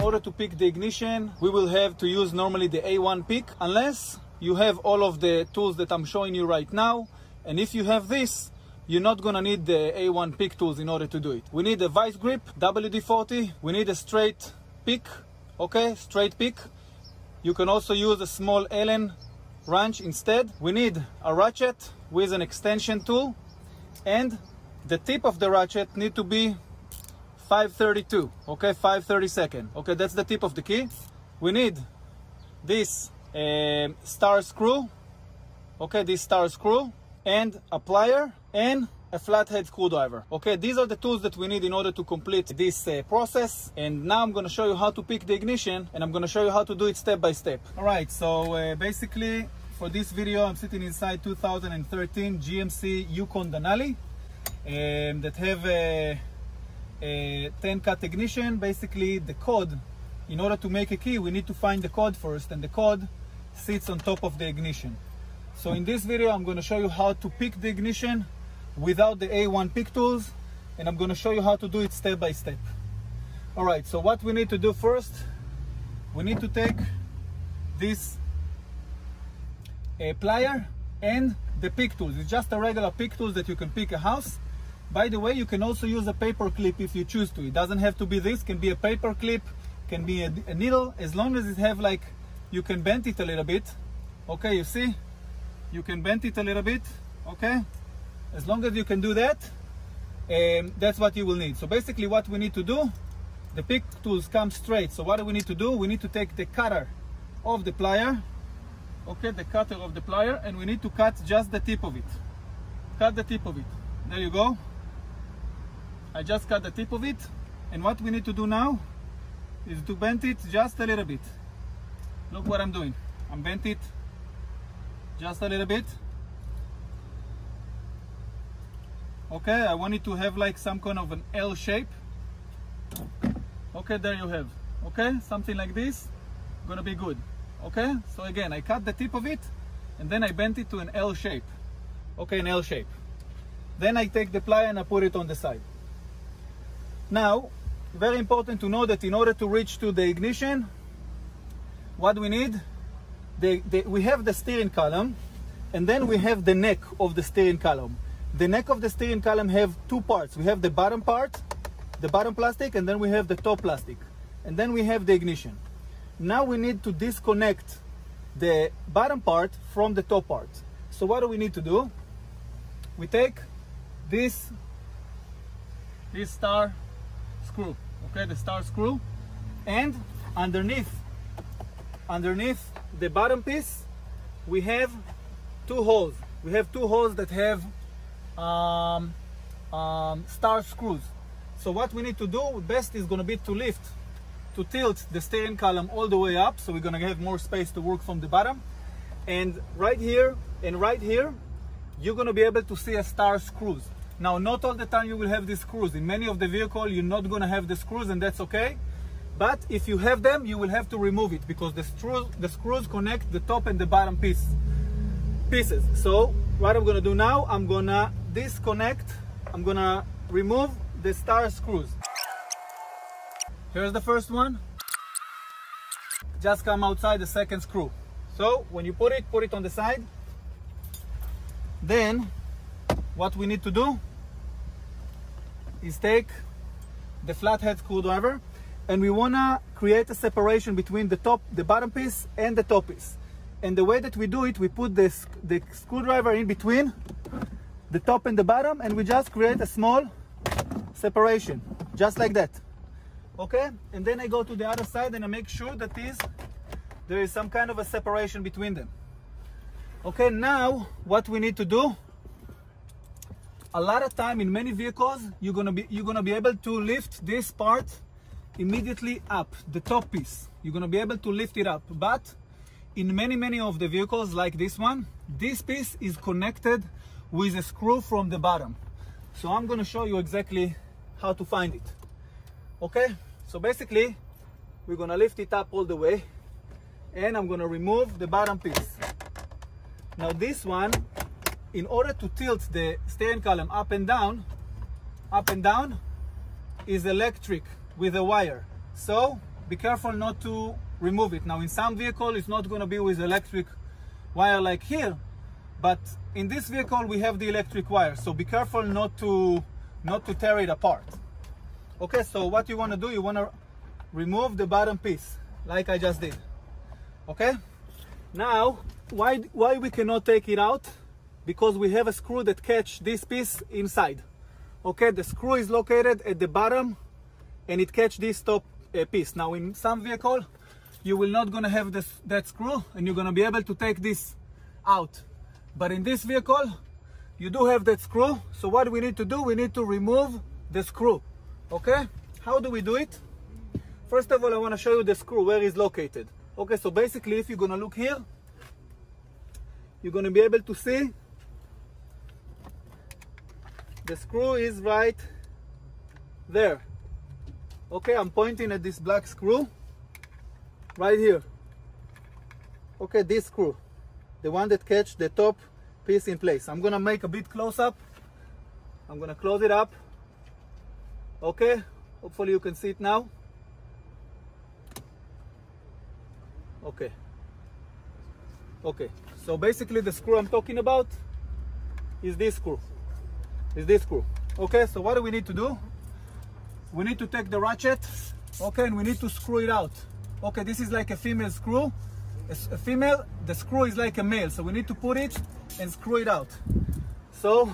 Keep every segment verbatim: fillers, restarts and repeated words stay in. In order to pick the ignition, we will have to use normally the A one pick, unless you have all of the tools that I'm showing you right now. And if you have this, you're not gonna need the A one pick tools in order to do it. We need a vice grip, W D forty, we need a straight pick, okay, straight pick. You can also use a small Allen wrench instead. We need a ratchet with an extension tool, and the tip of the ratchet need to be five thirty-two, okay, five thirty-second. Okay, that's the tip of the key. We need this um, star screw, okay, this star screw, and a plier, and a flathead screwdriver. Okay, these are the tools that we need in order to complete this uh, process. And now I'm going to show you how to pick the ignition, and I'm going to show you how to do it step by step. All right, so uh, basically for this video I'm sitting inside two thousand thirteen G M C Yukon Denali um, that have a, a ten cut ignition. Basically the code, in order to make a key, we need to find the code first, and the code sits on top of the ignition. So in this video I'm going to show you how to pick the ignition without the A one pick tools, and I'm going to show you how to do it step by step. All right, so what we need to do first, we need to take this uh, plier and the pick tools. It's just a regular pick tools that you can pick a house. By the way, you can also use a paper clip if you choose to. It doesn't have to be this, can be a paper clip, can be a, a needle, as long as it have like, you can bend it a little bit. Okay, you see, you can bend it a little bit, okay? As long as you can do that, um, that's what you will need. So basically what we need to do, the pick tools come straight. So what do we need to do? We need to take the cutter of the plier, okay, the cutter of the plier, and we need to cut just the tip of it. Cut the tip of it. There you go. I just cut the tip of it. And what we need to do now is to bend it just a little bit. Look what I'm doing. I'm bent it just a little bit. Okay, I want it to have like some kind of an L shape. Okay, there you have. Okay, something like this, gonna be good. Okay, so again, I cut the tip of it, and then I bent it to an L shape. Okay, an L shape. Then I take the plier and I put it on the side. Now, very important to know that in order to reach to the ignition, what we need, the, the, we have the steering column, and then we have the neck of the steering column. The neck of the steering column have two parts. We have the bottom part, the bottom plastic, and then we have the top plastic. And then we have the ignition. Now we need to disconnect the bottom part from the top part. So what do we need to do? We take this, this star screw, okay, the star screw, and underneath, underneath the bottom piece, we have two holes. We have two holes that have Um, um, star screws. So what we need to do best is going to be to lift, to tilt the steering column all the way up, so we're going to have more space to work from the bottom. And right here and right here, you're going to be able to see a star screws. Now, not all the time you will have these screws. In many of the vehicle, you're not going to have the screws, and that's okay. But if you have them, you will have to remove it, because the screws, the screws connect the top and the bottom piece, pieces. So what I'm going to do now, I'm going to disconnect, I'm gonna remove the star screws. Here's the first one. Just come outside the second screw. So when you put it, put it on the side. Then what we need to do is take the flathead screwdriver, and we wanna create a separation between the top, the bottom piece and the top piece. And the way that we do it, we put this, the screwdriver in between the top and the bottom, and we just create a small separation, just like that. Okay, and then I go to the other side and I make sure that is, there is some kind of a separation between them. Okay, now what we need to do, a lot of time in many vehicles, you're gonna be, you're gonna be able to lift this part immediately up, the top piece. You're gonna be able to lift it up, but in many, many of the vehicles like this one, this piece is connected with a screw from the bottom. So I'm going to show you exactly how to find it. Okay, so basically we're going to lift it up all the way, and I'm going to remove the bottom piece. Now this one, in order to tilt the steering column up and down, up and down, is electric with a wire. So be careful not to remove it. Now in some vehicle it's not going to be with electric wire like here, but in this vehicle we have the electric wire, so be careful not to not to tear it apart. Okay, so what you want to do, you want to remove the bottom piece like I just did. Okay, now why why we cannot take it out? Because we have a screw that catch this piece inside. Okay, the screw is located at the bottom and it catch this top uh, piece. Now in some vehicle you will not gonna have this that screw and you're gonna be able to take this out, but in this vehicle you do have that screw. So what we need to do, we need to remove the screw. Okay, how do we do it? First of all, I want to show you the screw where it's located. Okay, so basically if you're gonna look here, you're gonna be able to see the screw is right there. Okay, I'm pointing at this black screw right here. Okay, this screw, the one that catch the top piece in place. I'm gonna make a bit close up. I'm gonna close it up. Okay, hopefully you can see it now. Okay, okay, so basically the screw I'm talking about is this screw. Is this screw. Okay, so what do we need to do? We need to take the ratchet, okay, and we need to screw it out. Okay, this is like a female screw. A female, the screw is like a male, so we need to put it and screw it out. So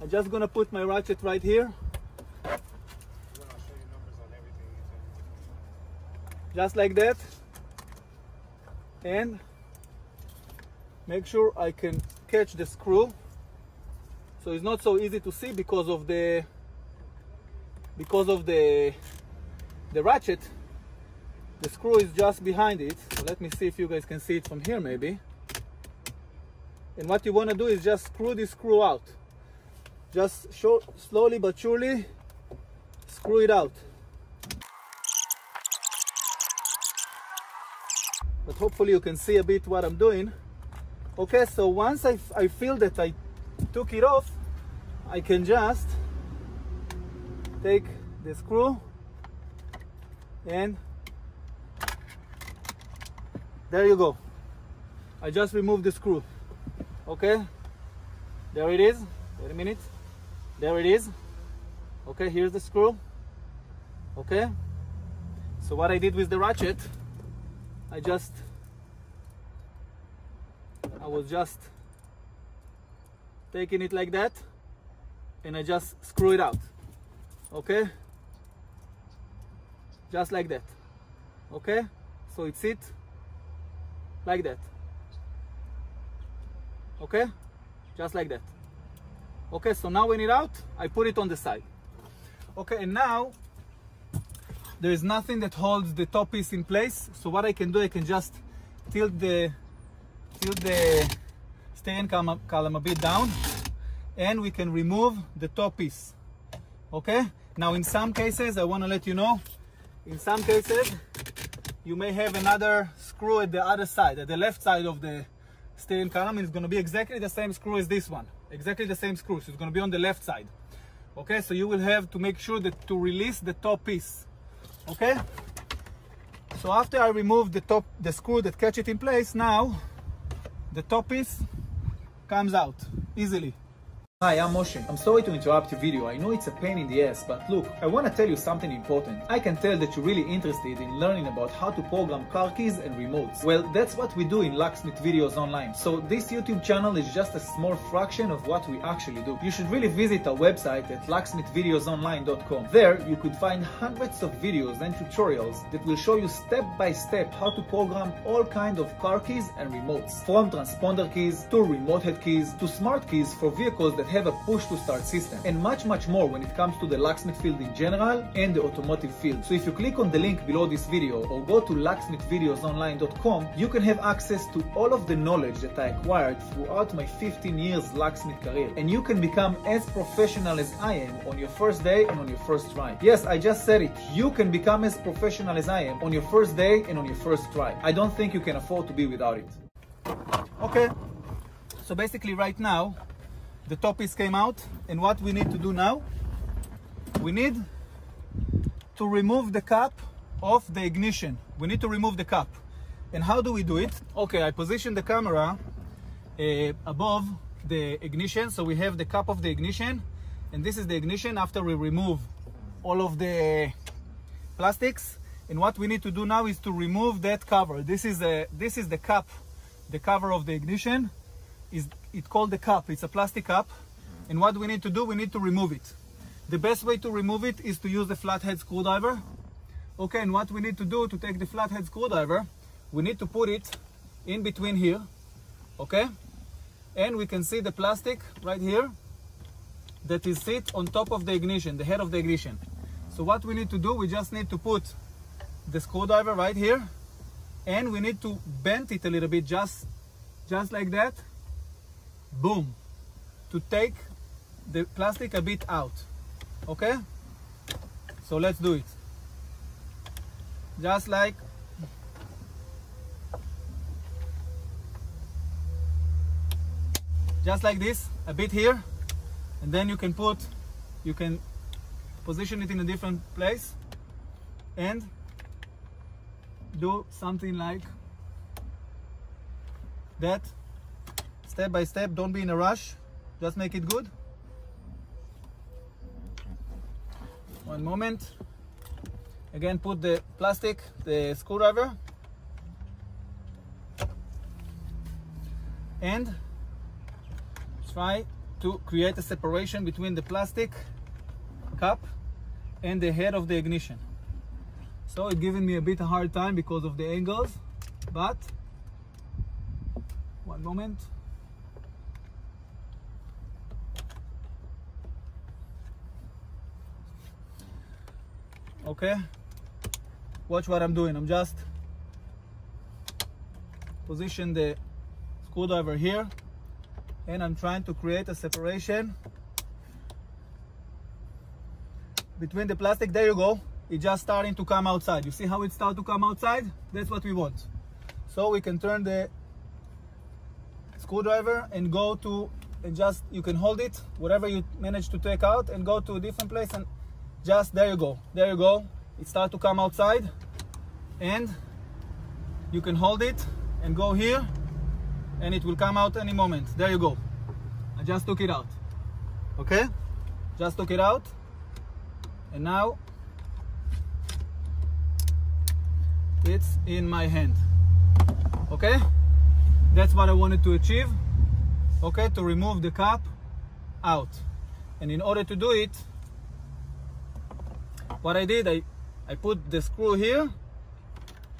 I'm just gonna put my ratchet right here. Just like that. And make sure I can catch the screw. So it's not so easy to see because of the because of the the ratchet. The screw is just behind it. So let me see if you guys can see it from here maybe. And what you want to do is just screw this screw out. Just show, slowly but surely screw it out. But hopefully you can see a bit what I'm doing. Okay, so once I, I feel that I took it off, I can just take the screw and there you go. I just removed the screw. Okay, there it is. Wait a minute. There it is. Okay, here's the screw. Okay, so what I did with the ratchet, I just I was just taking it like that and I just screw it out. Okay, just like that. Okay, so it's it like that. Okay, just like that. Okay, so now when it's out, I put it on the side. Okay, and now there is nothing that holds the top piece in place. So what I can do, I can just tilt the tilt the steering column, column a bit down, and we can remove the top piece. Okay, now in some cases, I want to let you know, in some cases you may have another screw at the other side, at the left side of the steering column. It's going to be exactly the same screw as this one, exactly the same screw, so it's going to be on the left side. Okay, so you will have to make sure that to release the top piece. Okay, so after I remove the top, the screw that catch it in place, now the top piece comes out easily. Hi, I'm Moshe. I'm sorry to interrupt your video. I know it's a pain in the ass, but look, I want to tell you something important. I can tell that you're really interested in learning about how to program car keys and remotes. Well, that's what we do in Locksmith Videos Online. So this YouTube channel is just a small fraction of what we actually do. You should really visit our website at locksmith videos online dot com. There, you could find hundreds of videos and tutorials that will show you step by step how to program all kinds of car keys and remotes. From transponder keys, to remote head keys, to smart keys for vehicles that have a push-to-start system, and much much more when it comes to the locksmith field in general and the automotive field. So if you click on the link below this video or go to locksmith videos online dot com, you can have access to all of the knowledge that I acquired throughout my fifteen years locksmith career, and you can become as professional as I am on your first day and on your first try. Yes, I just said it, you can become as professional as I am on your first day and on your first try. I don't think you can afford to be without it. Okay, so basically right now the top piece came out, and what we need to do now, we need to remove the cap of the ignition. We need to remove the cap. And how do we do it? Okay, I position the camera uh, above the ignition, so we have the cap of the ignition, and this is the ignition after we remove all of the plastics. And what we need to do now is to remove that cover. This is a this is the cap, the cover of the ignition. Is it called the cap? It's a plastic cap. And what we need to do, we need to remove it. The best way to remove it is to use the flathead screwdriver. Okay, and what we need to do to take the flathead screwdriver, we need to put it in between here, okay? And we can see the plastic right here that is sit on top of the ignition, the head of the ignition. So what we need to do, we just need to put the screwdriver right here, and we need to bend it a little bit, just, just like that, boom, to take the plastic a bit out, okay? So let's do it. Just like Just like this, a bit here, and then you can put, you can position it in a different place and do something like that, step by step. Don't be in a rush, just make it good. One moment. Again, put the plastic, the screwdriver, and try to create a separation between the plastic cap and the head of the ignition. So it's giving me a bit of a hard time because of the angles, but one moment. Okay, watch what I'm doing. I'm just position the screwdriver here, and I'm trying to create a separation between the plastic. There you go. It's just starting to come outside. You see how it starts to come outside? That's what we want. So we can turn the screwdriver and go to, and just, you can hold it, whatever you manage to take out, and go to a different place, and just, there you go. There you go. It starts to come outside, and you can hold it and go here, and it will come out any moment. There you go. I just took it out. Okay? Just took it out. And now it's in my hand. Okay? That's what I wanted to achieve. Okay? To remove the cap out. And in order to do it, what I did, I, I put the screw here,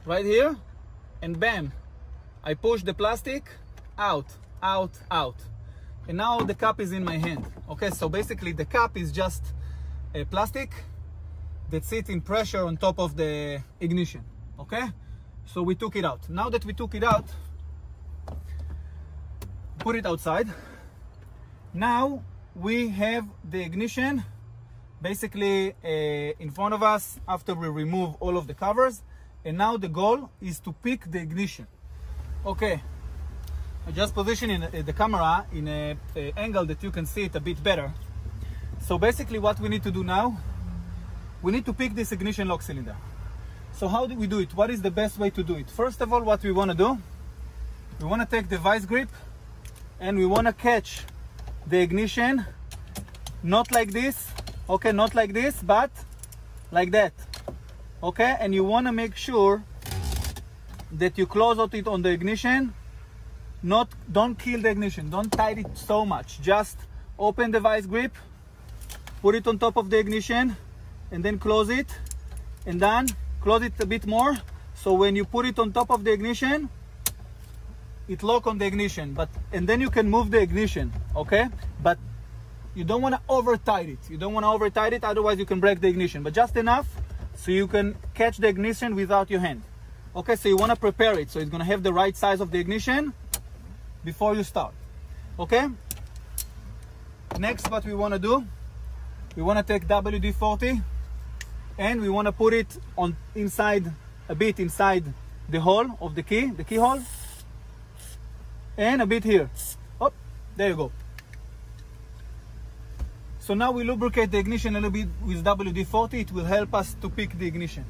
right here, and bam, I push the plastic out, out, out. And now the cap is in my hand. Okay, so basically the cap is just a plastic that sits in pressure on top of the ignition. Okay, so we took it out. Now that we took it out, put it outside. Now we have the ignition basically uh, in front of us after we remove all of the covers. And now the goal is to pick the ignition. Okay, I'm just positioning the camera in an angle that you can see it a bit better. So basically what we need to do now, we need to pick this ignition lock cylinder. So how do we do it? What is the best way to do it? First of all, what we want to do, we want to take the vice grip and we want to catch the ignition, not like this, okay, not like this, but like that, okay? And you want to make sure that you close out it on the ignition, not, don't kill the ignition, don't tight it so much, just open the vice grip, put it on top of the ignition, and then close it, and then close it a bit more, so when you put it on top of the ignition, it lock on the ignition, but, and then you can move the ignition, okay? But you don't want to over tight it, you don't want to over tight it, otherwise you can break the ignition, but just enough so you can catch the ignition without your hand. Okay, so you want to prepare it, so it's going to have the right size of the ignition before you start. Okay? Next, what we want to do, we want to take W D forty and we want to put it on inside, a bit inside the hole of the key, the keyhole, and a bit here. Oh, there you go. So now we lubricate the ignition a little bit with W D forty, it will help us to pick the ignition.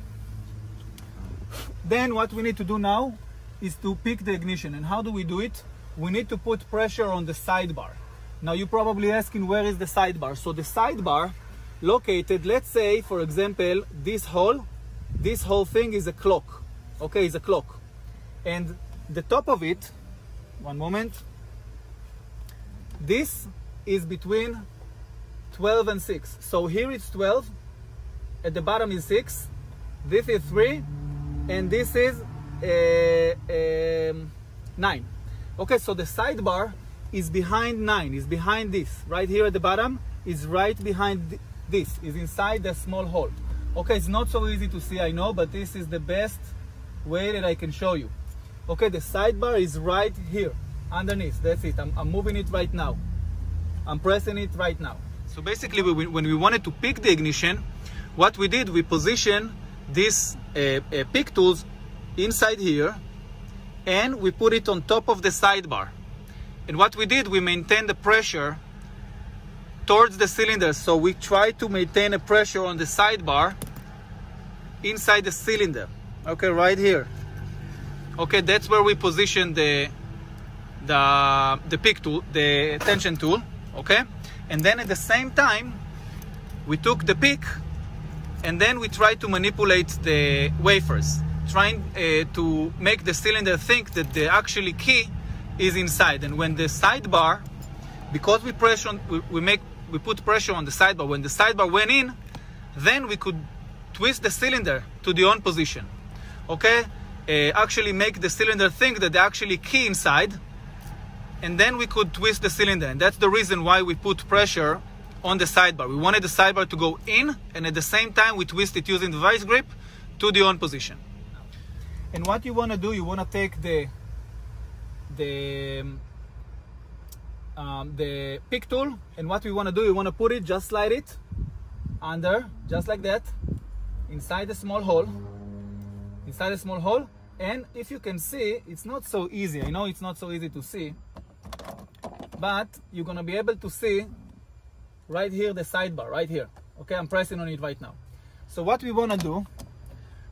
Then what we need to do now is to pick the ignition. And how do we do it? We need to put pressure on the sidebar. Now you're probably asking, where is the sidebar? So the sidebar located, let's say for example, this hole, this whole thing is a clock. Okay, is a clock. And the top of it, one moment, this is between twelve and six. So here it's twelve, at the bottom is six, this is three, and this is uh, um, nine. Okay, so the sidebar is behind nine, is behind this. Right here at the bottom is right behind this, is inside the small hole. Okay, it's not so easy to see, I know, but this is the best way that I can show you. Okay, the sidebar is right here, underneath. That's it. I'm, I'm moving it right now. I'm pressing it right now. So basically, we, when we wanted to pick the ignition, what we did, we positioned this uh, uh, pick tools inside here, and we put it on top of the sidebar. And what we did, we maintained the pressure towards the cylinder. So we tried to maintain a pressure on the sidebar inside the cylinder. Okay, right here. Okay, that's where we position the the the pick tool, the tension tool. Okay, and then at the same time we took the pick, and then we tried to manipulate the wafers, trying uh, to make the cylinder think that the actually key is inside. And when the sidebar, because we pressure on, we, we make we put pressure on the sidebar, when the sidebar went in, then we could twist the cylinder to the on position. Okay, uh, actually make the cylinder think that the actually key inside, and then we could twist the cylinder. And that's the reason why we put pressure on the sidebar. We wanted the sidebar to go in, and at the same time we twist it using the vice grip to the on position. And what you want to do, you want to take the the um, the pick tool, and what we want to do, you want to put it, just slide it under, just like that, inside the small hole, inside the small hole. And if you can see, it's not so easy, I know it's not so easy to see, but you're gonna be able to see right here the sidebar, right here. Okay, I'm pressing on it right now. So what we wanna do,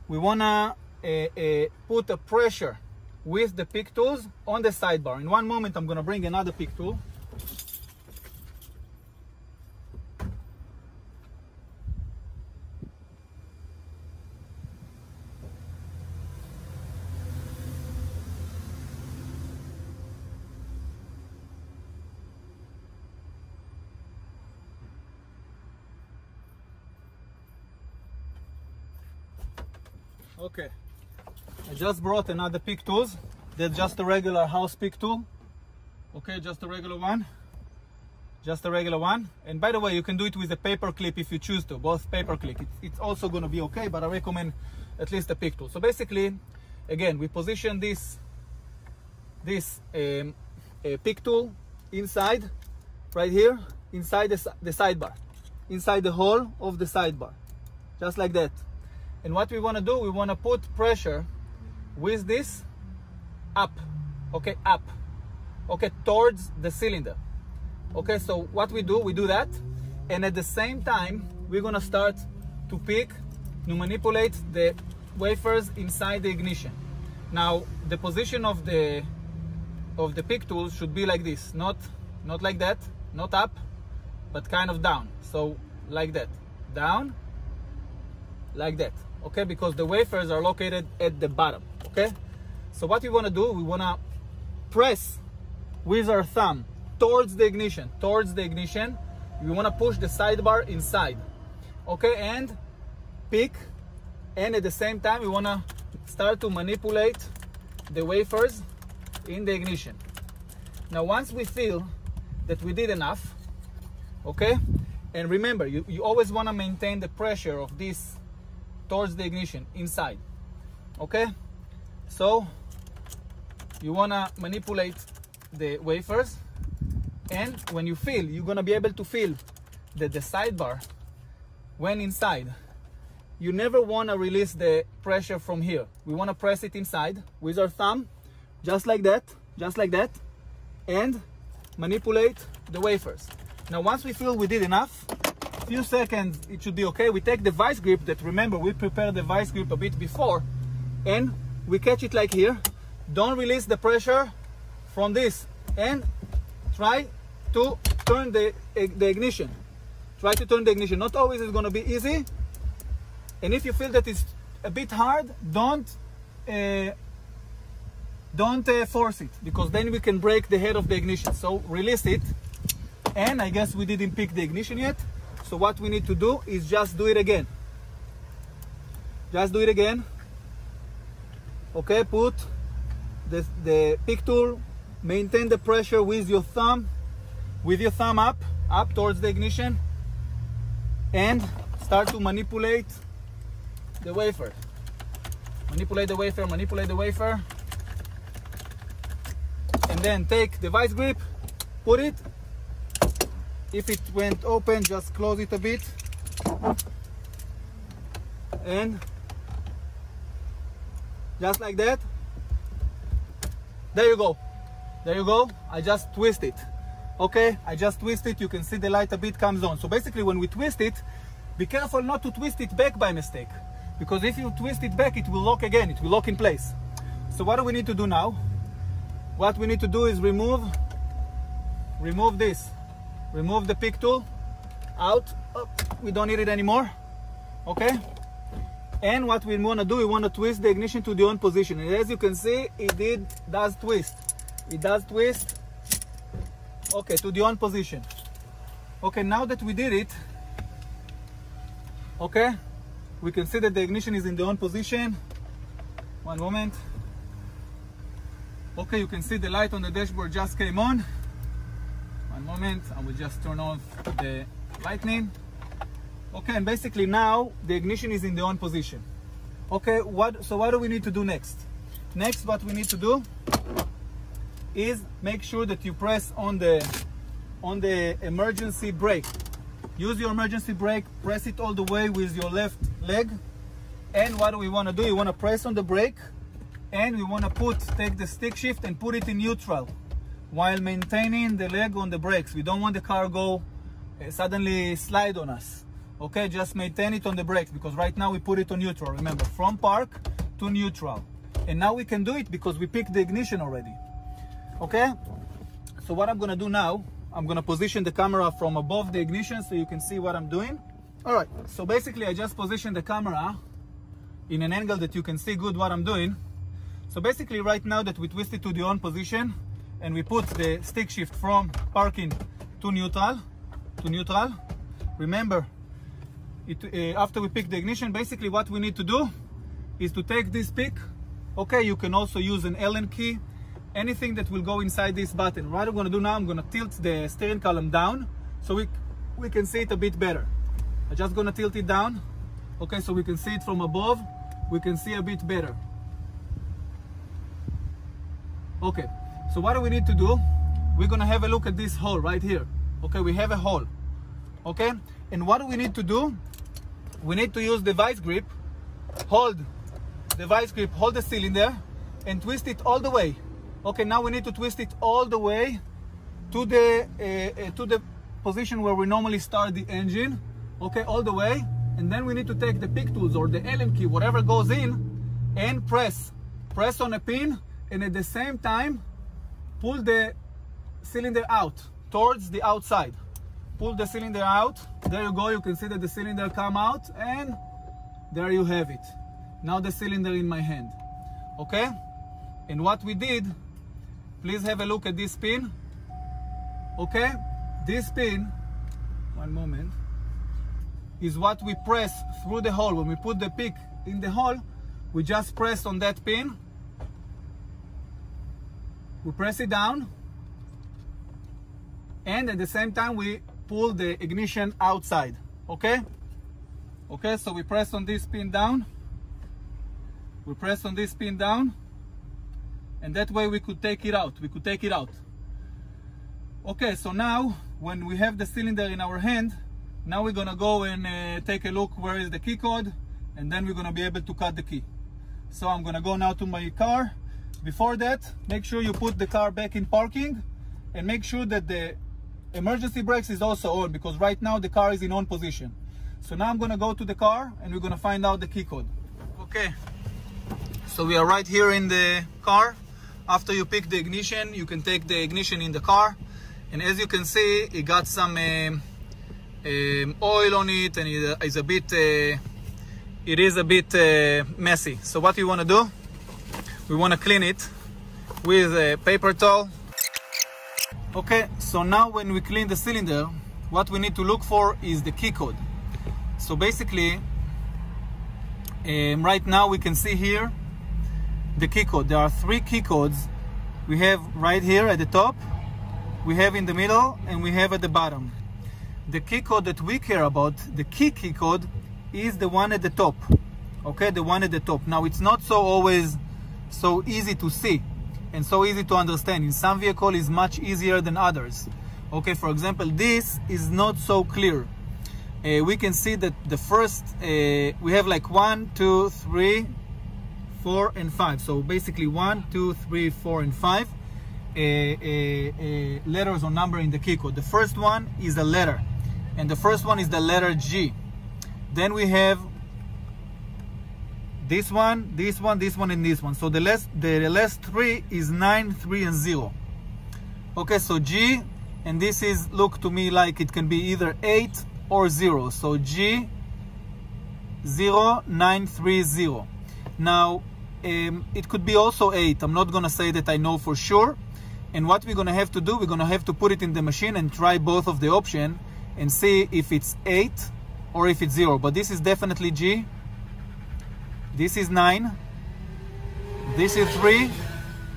we wanna uh, uh, put a pressure with the pick tools on the sidebar. In one moment, I'm gonna bring another pick tool. Okay, I just brought another pick tools. They're just a regular house pick tool. Okay, just a regular one. Just a regular one. And by the way, you can do it with a paper clip if you choose to, both paper clip. It's, it's also gonna be okay, but I recommend at least a pick tool. So basically, again, we position this, this um, a pick tool inside, right here, inside the, the sidebar, inside the hole of the sidebar, just like that. And what we want to do, we want to put pressure with this up, okay, up, okay, towards the cylinder. Okay, so what we do, we do that, and at the same time, we're going to start to pick, to manipulate the wafers inside the ignition. Now, the position of the of the pick tool should be like this, not, not like that, not up, but kind of down, so like that, down, like that. Okay, because the wafers are located at the bottom. Okay, so what we want to do, we want to press with our thumb towards the ignition, towards the ignition. We want to push the sidebar inside. Okay, and pick, and at the same time we want to start to manipulate the wafers in the ignition. Now once we feel that we did enough, okay, and remember, you, you always want to maintain the pressure of this towards the ignition inside. Okay, so you want to manipulate the wafers, and when you feel, you're going to be able to feel that the sidebar went inside. You never want to release the pressure from here. We want to press it inside with our thumb, just like that, just like that, and manipulate the wafers. Now once we feel we did enough, few seconds, it should be okay. We take the vice grip, that remember we prepared the vice grip a bit before, and we catch it like here. Don't release the pressure from this, and try to turn the, the ignition. Try to turn the ignition. Not always it's going to be easy. And if you feel that it's a bit hard, don't uh, don't uh, force it, because then we can break the head of the ignition. So release it. And I guess we didn't pick the ignition yet. So what we need to do is just do it again. Just do it again. Okay, put the, the pick tool, maintain the pressure with your thumb, with your thumb up, up towards the ignition, and start to manipulate the wafer. Manipulate the wafer, manipulate the wafer. And then take the vice grip, put it. If it went open, just close it a bit. And just like that. There you go. There you go. I just twist it. Okay, I just twist it. You can see the light a bit comes on. So basically when we twist it, be careful not to twist it back by mistake, because if you twist it back, it will lock again. It will lock in place. So what do we need to do now? What we need to do is remove, remove this. Remove the pick tool out. Oh, we don't need it anymore. Okay? And what we want to do, we want to twist the ignition to the on position. And as you can see, it did, does twist. It does twist. Okay, to the on position. Okay, now that we did it, okay, we can see that the ignition is in the on position. One moment. Okay, you can see the light on the dashboard just came on. One moment, I will just turn off the lightning. Okay, and basically now the ignition is in the on position. Okay, what? So what do we need to do next? Next, what we need to do is make sure that you press on the on the emergency brake. Use your emergency brake, press it all the way with your left leg. And what do we want to do? You want to press on the brake, and we want to put, take the stick shift and put it in neutral, while maintaining the leg on the brakes. We don't want the car go uh, suddenly slide on us. Okay, just maintain it on the brakes, because right now we put it on neutral. Remember, from park to neutral. And now we can do it because we picked the ignition already. Okay, so what I'm gonna do now, I'm gonna position the camera from above the ignition so you can see what I'm doing. All right, so basically I just positioned the camera in an angle that you can see good what I'm doing. So basically right now that we twist it to the on position, and we put the stick shift from parking to neutral, to neutral. Remember, it, uh, after we pick the ignition, basically what we need to do is to take this pick. Okay, you can also use an Allen key, anything that will go inside this button. What I'm gonna do now, I'm gonna tilt the steering column down so we, we can see it a bit better. I'm just gonna tilt it down. Okay, so we can see it from above. We can see a bit better. Okay. So what do we need to do? We're gonna have a look at this hole right here. Okay, we have a hole. Okay, and what do we need to do? We need to use the vice grip, hold the vice grip, hold the cylinder, and twist it all the way. Okay, now we need to twist it all the way to the uh, uh, to the position where we normally start the engine. Okay, all the way, and then we need to take the pick tools or the Allen key, whatever goes in, and press, press on a pin, and at the same time, pull the cylinder out towards the outside. Pull the cylinder out. There you go. You can see that the cylinder come out, and there you have it. Now the cylinder in my hand. Okay? And what we did, please have a look at this pin. Okay? This pin, one moment, is what we press through the hole. When we put the pick in the hole, we just press on that pin. We press it down, and at the same time we pull the ignition outside. Okay? Okay, so we press on this pin down. We press on this pin down, and that way we could take it out. We could take it out. Okay, so now when we have the cylinder in our hand, now we're gonna go and uh, take a look where is the key code, and then we're gonna be able to cut the key. So I'm gonna go now to my car. Before that, make sure you put the car back in parking, and make sure that the emergency brakes is also on, because right now the car is in on position. So now I'm gonna go to the car, and we're gonna find out the key code. Okay, So we are right here in the car. After you pick the ignition, you can take the ignition in the car, and as you can see, it got some um, um, oil on it, and it is a bit uh, it is a bit uh, messy. So what we want to do, we want to clean it with a paper towel. Okay, so now when we clean the cylinder, what we need to look for is the key code. So basically, um, right now we can see here the key code. There are three key codes. We have right here at the top, we have in the middle, and we have at the bottom. The key code that we care about, the key key code, is the one at the top. Okay, the one at the top. Now it's not so always so easy to see and so easy to understand. In some vehicles is much easier than others. Okay, for example, this is not so clear. Uh, we can see that the first uh, we have like one, two, three, four and five. So basically one, two, three, four, and five uh, uh, uh, letters or number in the key code. The first one is a letter, and the first one is the letter G. Then we have this one, this one, this one, and this one. So the last the last three is nine, three, and zero. Okay, so G, and this is, look to me like it can be either eight or zero. So G zero, nine, three, zero. Now, um, it could be also eight. I'm not going to say that I know for sure. And what we're going to have to do, we're going to have to put it in the machine and try both of the option and see if it's eight or if it's zero. But this is definitely G. This is nine. This is three.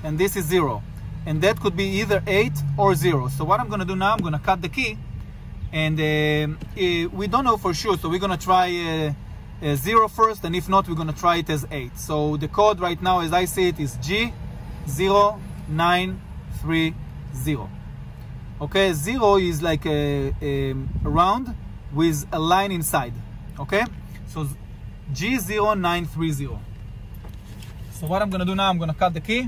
And this is zero. And that could be either eight or zero. So what I'm going to do now, I'm going to cut the key. And uh, uh, we don't know for sure. So we're going to try... Uh, Uh, zero first, and if not, we're going to try it as eight. So the code right now, as I see it, is G zero nine three zero. Okay, zero is like a, a round with a line inside. Okay, so G zero nine three zero. So what I'm going to do now, I'm going to cut the key.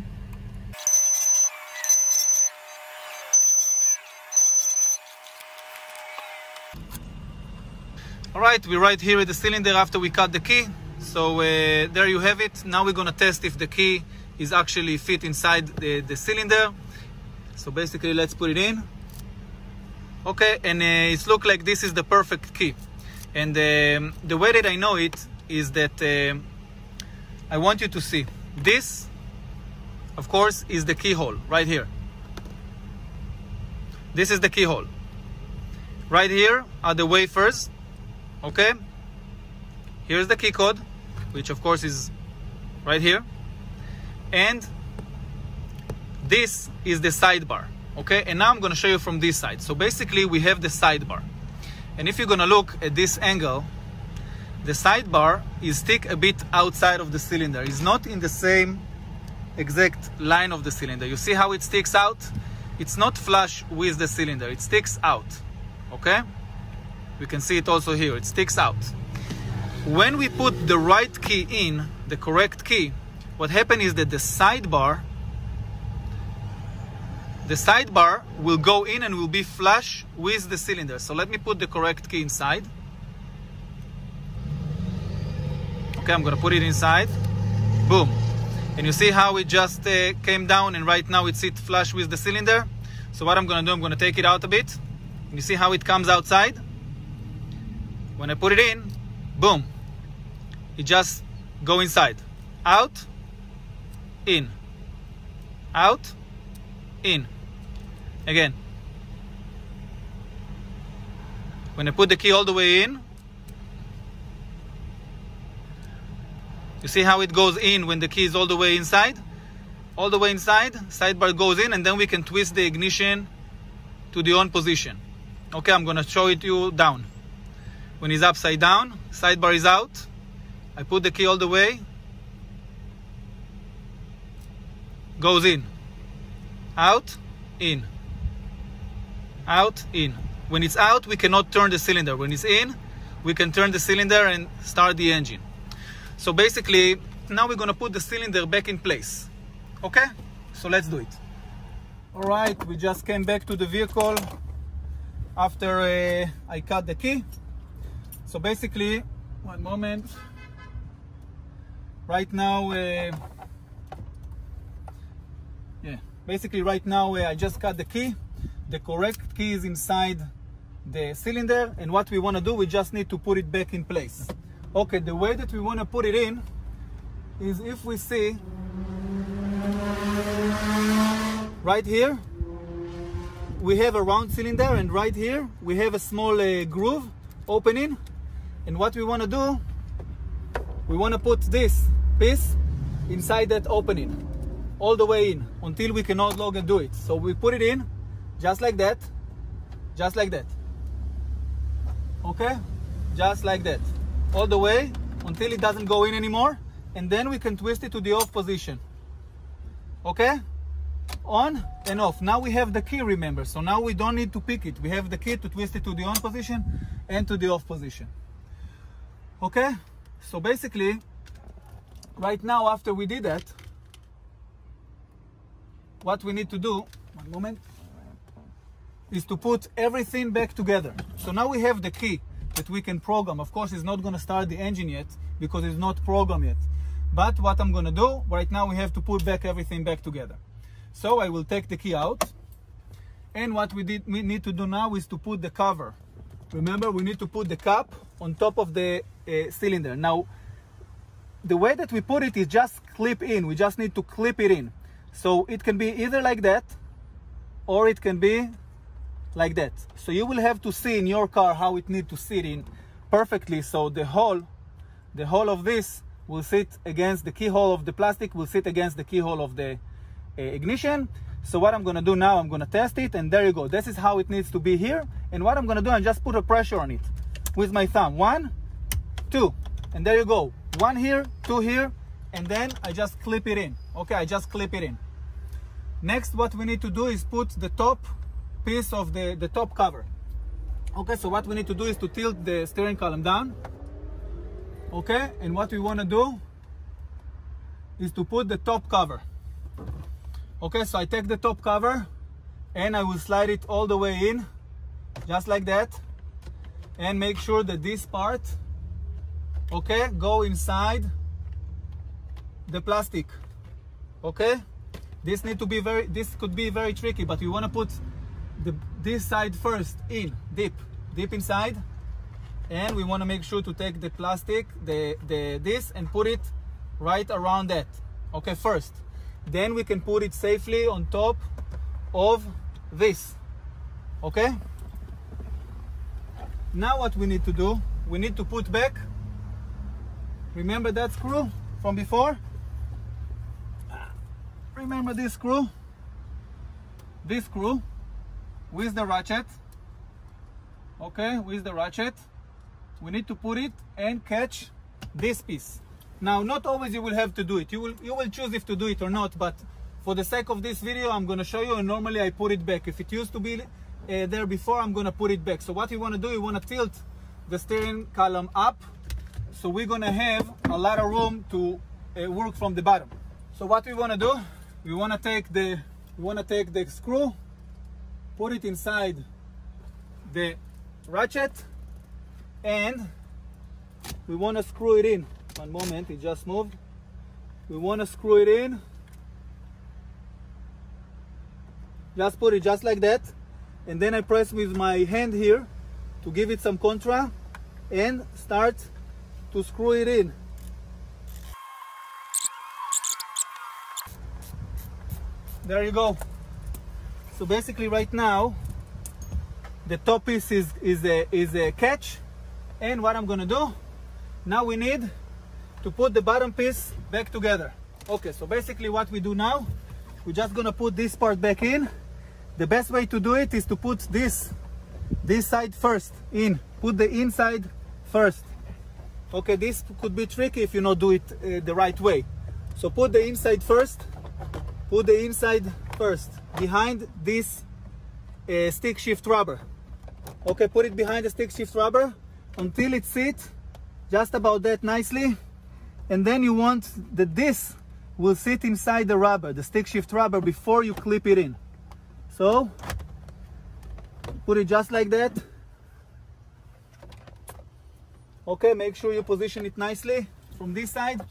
Alright, we're right here at the cylinder after we cut the key. So uh, there you have it. Now we're going to test if the key is actually fit inside the, the cylinder. So basically, let's put it in. Okay, and uh, it looks like this is the perfect key. And um, the way that I know it is that uh, I want you to see. This, of course, is the keyhole right here. This is the keyhole. Right here are the wafers. Okay, here's the key code, which of course is right here, and this is the sidebar. Okay, and now I'm going to show you from this side. So basically we have the sidebar, and if you're going to look at this angle, the sidebar is stick a bit outside of the cylinder. It's not in the same exact line of the cylinder. You see how it sticks out? It's not flush with the cylinder, it sticks out. Okay, we can see it also here, it sticks out. When we put the right key in, the correct key, what happens is that the sidebar, the sidebar will go in and will be flush with the cylinder. So let me put the correct key inside. Okay, I'm gonna put it inside, boom. And you see how it just uh, came down, and right now it's it flush with the cylinder. So what I'm gonna do, I'm gonna take it out a bit. And you see how it comes outside? When I put it in, boom, it just go inside. Out, in, out, in, again. When I put the key all the way in, you see how it goes in when the key is all the way inside? All the way inside, sidebar goes in, and then we can twist the ignition to the on position. Okay, I'm gonna show it you down. When it's upside down, sidebar is out. I put the key all the way. Goes in. Out, in. Out, in. When it's out, we cannot turn the cylinder. When it's in, we can turn the cylinder and start the engine. So basically, now we're gonna put the cylinder back in place. Okay? So let's do it. All right, we just came back to the vehicle after uh, I cut the key. So basically, one moment, right now uh, Yeah, basically right now uh, I just cut the key. The correct key is inside the cylinder, and what we want to do, we just need to put it back in place. Okay, the way that we want to put it in is if we see right here we have a round cylinder, and right here we have a small uh, groove opening, and what we want to do, we want to put this piece inside that opening all the way in until we can no longer do it. So we put it in just like that, just like that, okay, just like that, all the way until it doesn't go in anymore, and then we can twist it to the off position. Okay, on and off. Now we have the key, remember, so now we don't need to pick it, we have the key to twist it to the on position and to the off position. Okay, so basically right now, after we did that, what we need to do, one moment, is to put everything back together. So now we have the key that we can program. Of course, it's not going to start the engine yet because it's not programmed yet, but what I'm going to do right now, we have to put back everything back together. So I will take the key out, and what we did we need to do now is to put the cover. Remember, we need to put the cap on top of the uh, cylinder. Now the way that we put it is just clip in, we just need to clip it in, so it can be either like that or it can be like that. So you will have to see in your car how it needs to sit in perfectly, so the hole the hole of this will sit against the keyhole of the plastic, will sit against the keyhole of the uh, ignition. So what I'm going to do now, I'm going to test it, and there you go, this is how it needs to be here. And what I'm going to do, I just put a pressure on it with my thumb, one, two, and there you go, one here, two here, and then I just clip it in. Okay, I just clip it in. Next, what we need to do is put the top piece of the the top cover. Okay, so what we need to do is to tilt the steering column down. Okay, and what we want to do is to put the top cover. Okay, so I take the top cover and I will slide it all the way in just like that, and make sure that this part, okay, go inside the plastic. Okay, this need to be very this could be very tricky, but we want to put The, this side first in, deep deep inside, and we want to make sure to take the plastic, the the this, and put it right around that. Okay, first, then we can put it safely on top of this. Okay, now what we need to do, we need to put back, remember that screw from before, remember this screw this screw with the ratchet. Okay, with the ratchet we need to put it and catch this piece. Now, not always you will have to do it, you will you will choose if to do it or not, but for the sake of this video I'm going to show you. And normally I put it back if it used to be uh, there before. I'm going to put it back. So what you want to do, you want to tilt the steering column up, so we're going to have a lot of room to uh, work from the bottom. So what we want to do, we want to take the we want to take the screw, put it inside the ratchet, and we want to screw it in. One moment, it just moved. We want to screw it in. Just put it just like that, and then I press with my hand here to give it some contra and start to screw it in. There you go. So basically right now the top piece is is a is a catch, and what I'm gonna do now, we need to put the bottom piece back together. Okay, so basically what we do now, we're just gonna put this part back in. The best way to do it is to put this this side first in, put the inside first. Okay, this could be tricky if you not do it uh, the right way. So put the inside first, put the inside first behind this uh, stick shift rubber. Okay, put it behind the stick shift rubber until it sits just about that nicely, and then you want that this will sit inside the rubber, the stick shift rubber, before you clip it in. So put it just like that. Okay, make sure you position it nicely from this side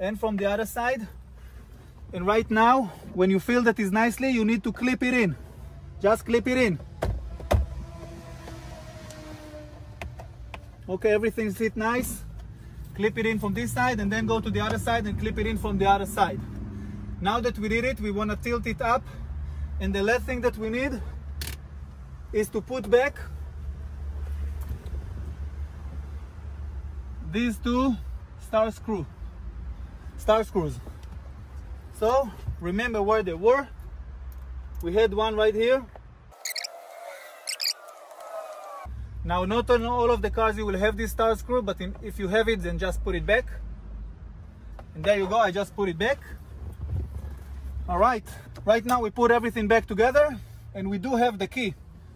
and from the other side. And right now, when you feel that is nicely, you need to clip it in. Just clip it in. Okay, everything sit nice. Clip it in from this side and then go to the other side and clip it in from the other side. Now that we did it, we want to tilt it up. And the last thing that we need is to put back these two star screw, star screws. So remember where they were. We had one right here. Now, not on all of the cars you will have this star screw, but in, if you have it, then just put it back. And there you go, I just put it back. All right, right now we put everything back together and we do have the key.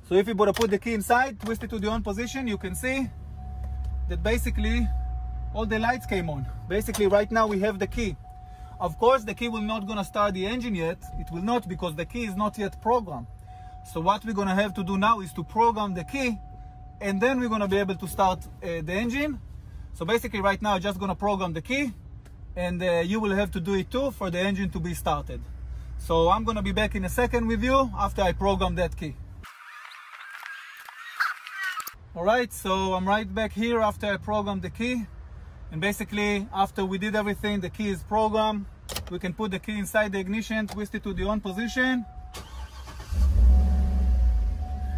So if you want to put the key inside, twist it to the on position, you can see that basically all the lights came on. Basically right now we have the key. Of course, the key will not gonna start the engine yet. It will not, because the key is not yet programmed. So what we're gonna have to do now is to program the key, and then we're gonna be able to start uh, the engine. So basically right now, I'm just gonna program the key, and uh, you will have to do it too for the engine to be started. So I'm gonna be back in a second with you after I program that key. All right, so I'm right back here after I programmed the key. And basically, after we did everything, the key is programmed. We can put the key inside the ignition, twist it to the on position.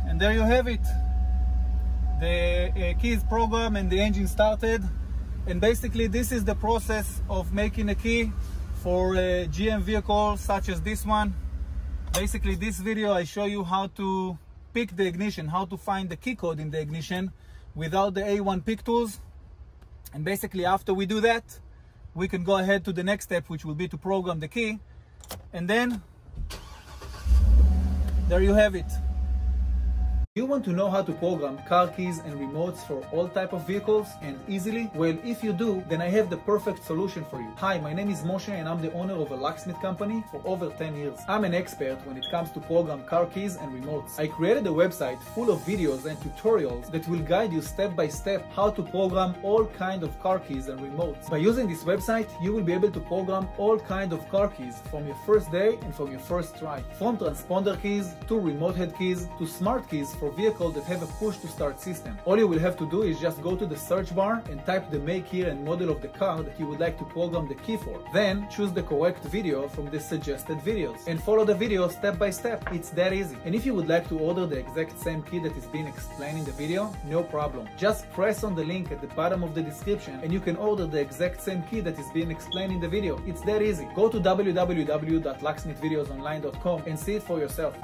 And there you have it. The uh, key is programmed and the engine started. And basically, this is the process of making a key for a G M vehicle such as this one. Basically, this video, I show you how to pick the ignition, how to find the key code in the ignition without the A one pick tools. And basically, after we do that, we can go ahead to the next step, which will be to program the key. And then, there you have it. You want to know how to program car keys and remotes for all type of vehicles and easily? Well, if you do, then I have the perfect solution for you. Hi, my name is Moshe and I'm the owner of a locksmith company for over ten years. I'm an expert when it comes to program car keys and remotes. I created a website full of videos and tutorials that will guide you step by step how to program all kind of car keys and remotes. By using this website, you will be able to program all kind of car keys from your first day and from your first try. From transponder keys to remote head keys to smart keys for vehicles that have a push to start system. All you will have to do is just go to the search bar and type the make, year and model of the car that you would like to program the key for. Then choose the correct video from the suggested videos and follow the video step by step. It's that easy. And if you would like to order the exact same key that is being explained in the video, no problem. Just press on the link at the bottom of the description and you can order the exact same key that is being explained in the video. It's that easy. Go to w w w dot locksmith videos online dot com and see it for yourself.